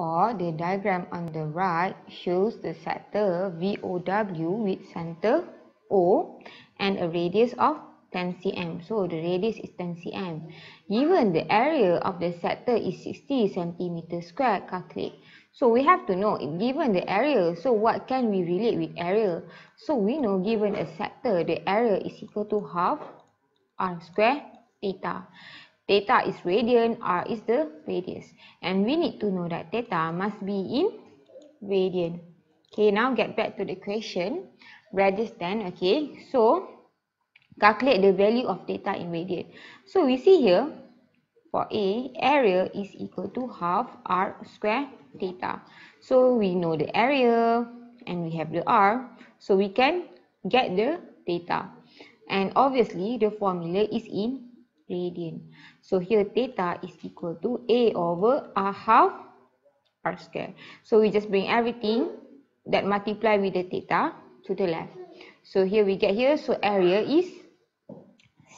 Therefore, the diagram on the right shows the sector VOW with center O and a radius of 10 cm. So, the radius is 10 cm. Given the area of the sector is 60 cm squared, calculate. So, we have to know, if given the area, so what can we relate with area? So, we know given a sector, the area is equal to half r squared theta. Theta is radian, r is the radius. And we need to know that theta must be in radian. Okay, now get back to the question. Radius 10, okay. So, calculate the value of theta in radian. So, we see here, for A, area is equal to half r squared theta. So, we know the area and we have the r. So, we can get the theta. And obviously, the formula is in radian. So, here theta is equal to A over r half r squared. So, we just bring everything that multiply with the theta to the left. So, here we get here. So, area is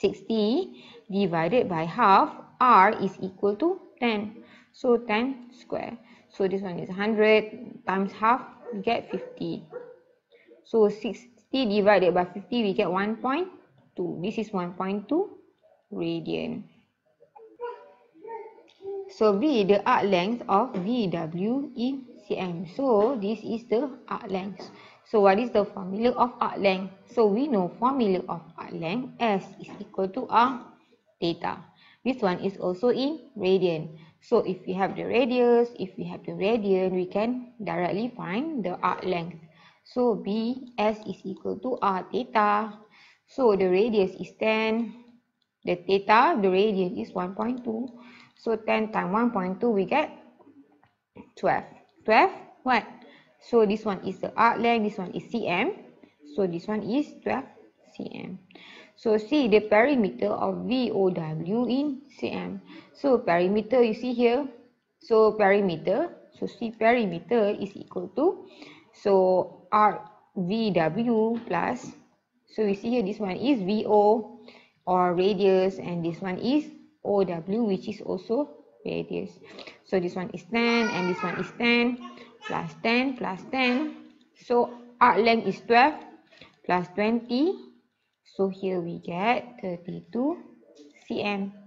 60 divided by half. R is equal to 10. So, 10 square. So, this one is 100 times half, we get 50. So, 60 divided by 50, we get 1.2. This is 1.2 radian. So, B, the arc length of VW in cm. So, this is the arc length. So, what is the formula of arc length? So, we know formula of arc length, S is equal to R theta. This one is also in radian. So, if we have the radius, if we have the radian, we can directly find the arc length. So, BS is equal to R theta. So, the radius is 10. The theta, the radian is 1.2. So, 10 times 1.2, we get 12. 12, what? So, this one is the arc length. This one is cm. So, this one is 12 cm. So, see the perimeter of VOW in cm. So, perimeter, you see here. So, perimeter. So, see perimeter is equal to. So, RVW plus. So, you see here this one is VO or radius and this one is OW which is also radius. So, this one is 10 and this one is 10 plus 10 plus 10. So, arc length is 12 plus 20. So, here we get 32 cm.